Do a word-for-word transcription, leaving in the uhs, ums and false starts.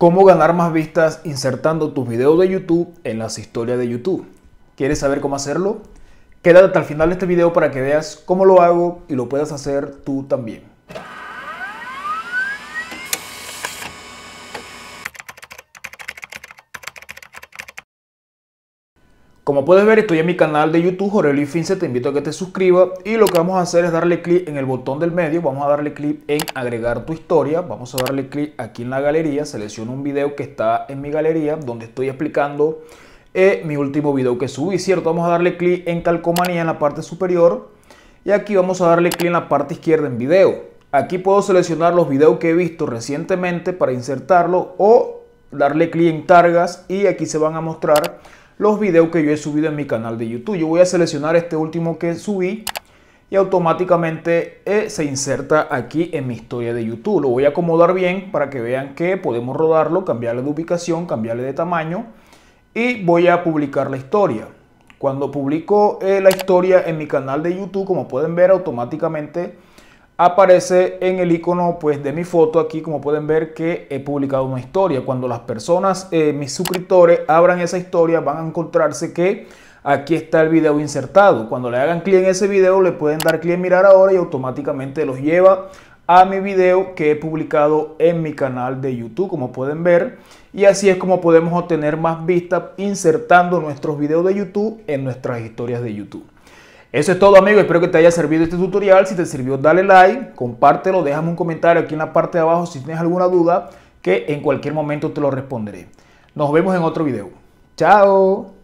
¿Cómo ganar más vistas insertando tus videos de YouTube en las historias de YouTube? ¿Quieres saber cómo hacerlo? Quédate hasta el final de este video para que veas cómo lo hago y lo puedas hacer tú también. Como puedes ver, estoy en mi canal de YouTube, Jorge Luis Fince, te invito a que te suscribas y lo que vamos a hacer es darle clic en el botón del medio, vamos a darle clic en agregar tu historia, vamos a darle clic aquí en la galería, selecciono un video que está en mi galería donde estoy explicando eh, mi último video que subí, ¿cierto? Vamos a darle clic en calcomanía en la parte superior y aquí vamos a darle clic en la parte izquierda en video. Aquí puedo seleccionar los videos que he visto recientemente para insertarlo o darle clic en cargas y aquí se van a mostrar los videos que yo he subido en mi canal de YouTube. Yo voy a seleccionar este último que subí y automáticamente eh, se inserta aquí en mi historia de YouTube. Lo voy a acomodar bien para que vean que podemos rodarlo, cambiarle de ubicación, cambiarle de tamaño y voy a publicar la historia. Cuando publico eh, la historia en mi canal de YouTube, como pueden ver, automáticamente aparece en el icono pues de mi foto aquí, como pueden ver que he publicado una historia. Cuando las personas, eh, mis suscriptores, abran esa historia van a encontrarse que aquí está el video insertado. Cuando le hagan clic en ese video le pueden dar clic en mirar ahora y automáticamente los lleva a mi video que he publicado en mi canal de YouTube, como pueden ver. Y así es como podemos obtener más vistas insertando nuestros videos de YouTube en nuestras historias de YouTube. Eso es todo, amigos, espero que te haya servido este tutorial. Si te sirvió, dale like, compártelo, déjame un comentario aquí en la parte de abajo si tienes alguna duda, que en cualquier momento te lo responderé. Nos vemos en otro video. ¡Chao!